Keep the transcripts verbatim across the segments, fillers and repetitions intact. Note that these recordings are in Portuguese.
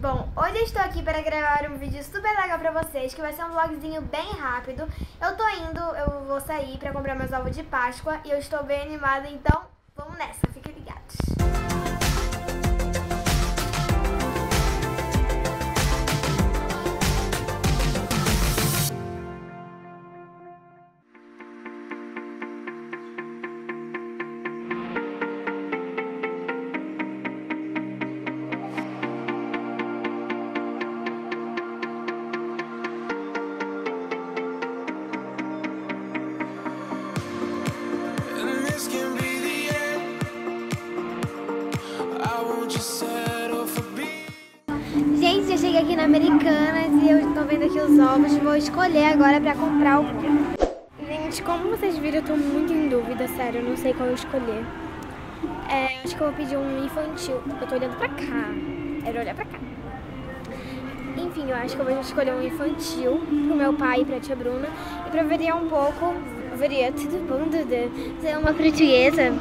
Bom, hoje eu estou aqui para gravar um vídeo super legal pra vocês, que vai ser um vlogzinho bem rápido. Eu tô indo, eu vou sair pra comprar meus ovos de Páscoa e eu estou bem animada, então vamos nessa, fiquem ligados. Gente, eu cheguei aqui na Americanas e eu tô vendo aqui os ovos. Vou escolher agora pra comprar o... Gente, como vocês viram, eu tô muito em dúvida, sério. Eu não sei qual eu escolher. É, acho que eu vou pedir um infantil. Eu tô olhando pra cá. Era olhar pra cá. Enfim, eu acho que eu vou escolher um infantil pro meu pai e pra tia Bruna. E pra variar um pouco... Variar tudo bom, Duda? Ser uma portuguesa.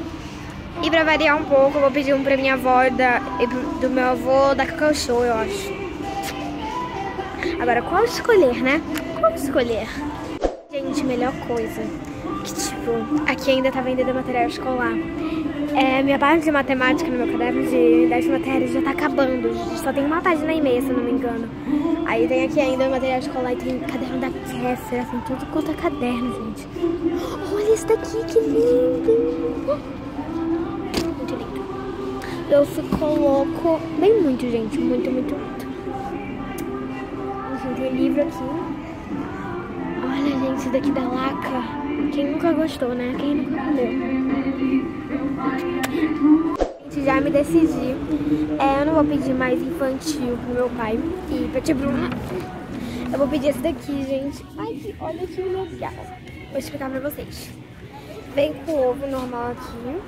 E pra variar um pouco, eu vou pedir um pra minha avó da, do meu avô da Cacau Show, eu acho. Agora, qual escolher, né? Qual escolher? Gente, melhor coisa. Que tipo, aqui ainda tá vendendo material escolar. É, minha base de matemática no meu caderno de dez matérias já tá acabando. Só tem uma página e meia, se eu não me engano. Aí tem aqui ainda o material escolar e tem caderno da Kessler, assim, tudo quanto é caderno, gente. Olha isso daqui, que lindo! Eu fico louco, bem muito, gente, muito, muito, muito. Enfim, tem livro aqui. Olha, gente, isso daqui da Laca. Quem nunca gostou, né? Quem nunca comeu? Gente, já me decidi. É, eu não vou pedir mais infantil pro meu pai e pra tia Bruna. Eu vou pedir esse daqui, gente. Ai, olha que legal. Vou explicar pra vocês. Vem com ovo normal aqui.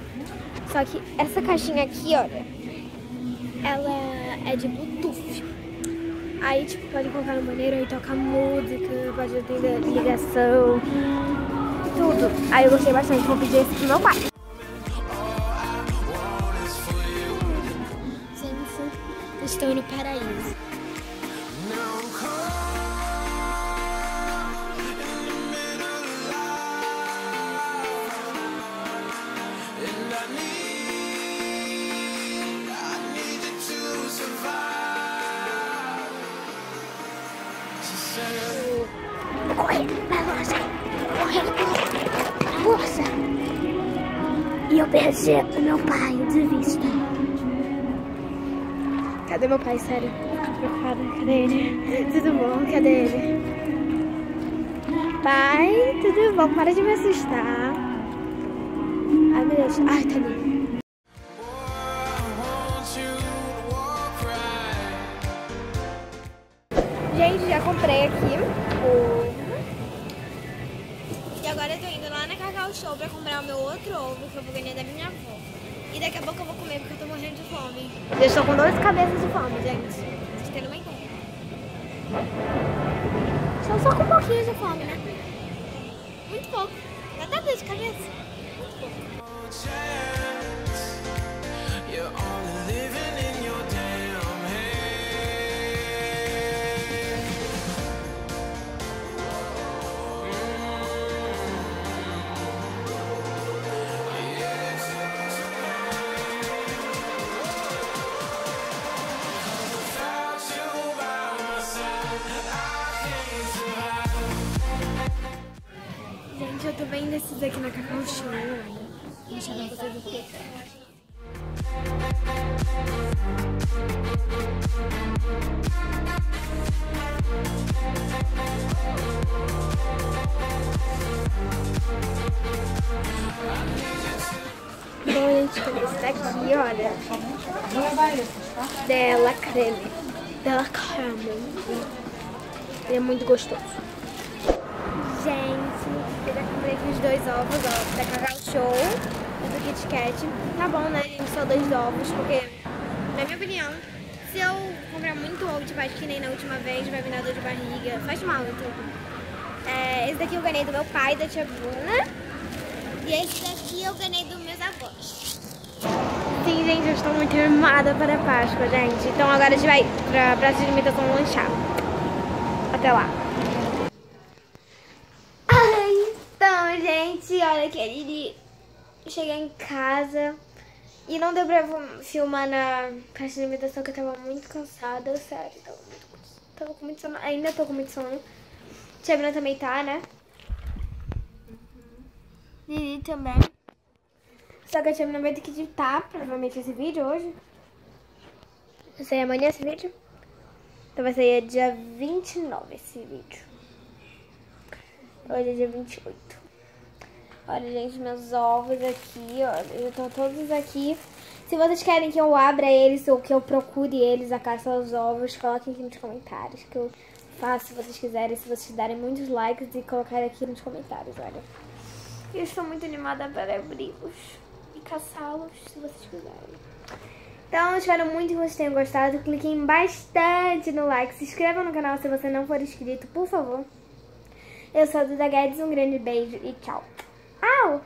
Só que essa caixinha aqui, olha, ela é de Bluetooth. Aí, tipo, pode colocar no banheiro e tocar música, pode atender ligação, tudo. Aí eu gostei bastante, vou pedir esse pro meu pai. Gente, estou no paraíso. Correr na loja, correr na bolsa. E eu perdi o meu pai de vista. Cadê meu pai, sério? Tô preocupada, cadê ele? Tudo bom, cadê ele? Pai, tudo bom, para de me assustar. Ai, meu Deus, ai, tá lindo. Gente, já comprei aqui o... E agora eu tô indo lá na Cacau Show pra comprar o meu outro ovo que eu vou ganhar da minha avó. E daqui a pouco eu vou comer porque eu tô morrendo de fome. Eu estou com duas cabeças de fome, gente. Vocês têm uma ideia. Estou só com um pouquinho de fome, né? Muito pouco. Já tá duas cabeças. Muito pouco. Eu tô bem decidida aqui na Cacau Show. Vou deixar pra vocês o Kit Kat. Bom, gente, tem esse daqui, olha. Dela creme. Dela creme. Ele é muito gostoso. Gente, eu já comprei aqui os dois ovos, ó, da Cacau Show e do Kit Kat. Tá bom, né, gente? Só dois ovos, porque, na minha opinião, se eu comprar muito ovo de Páscoa, que nem na última vez, vai me dar dor de barriga. Faz mal, então. É, esse daqui eu ganhei do meu pai, da tia Bruna. E esse daqui eu ganhei dos meus avós. Sim, gente, eu estou muito animada para a Páscoa, gente. Então agora a gente vai para a praça de alimentação lanchar. Até lá. Ai, então, gente, olha que a Lili... Cheguei em casa e não deu pra filmar na caixa de alimentação, que eu tava muito cansada, sério. Tava, muito, tava com muito sono, ainda tô com muito sono. Tia Bruna também tá, né? Lili uhum. também. Só que a Tia Bruna vai ter que editar, provavelmente, esse vídeo hoje. Vai sair amanhã esse vídeo. Então vai sair dia vinte e nove esse vídeo. Hoje é dia vinte e oito. Olha, gente, meus ovos aqui, ó, eu tô todos aqui. Se vocês querem que eu abra eles ou que eu procure eles, a caça aos ovos, coloquem aqui nos comentários que eu faço, se vocês quiserem, se vocês darem muitos likes e colocarem aqui nos comentários, olha. Eu estou muito animada para abri-los e caçá-los, se vocês quiserem. Então, espero muito que vocês tenham gostado. Cliquem bastante no like, se inscrevam no canal se você não for inscrito, por favor. Eu sou a Duda Guedes, um grande beijo e tchau. Ow!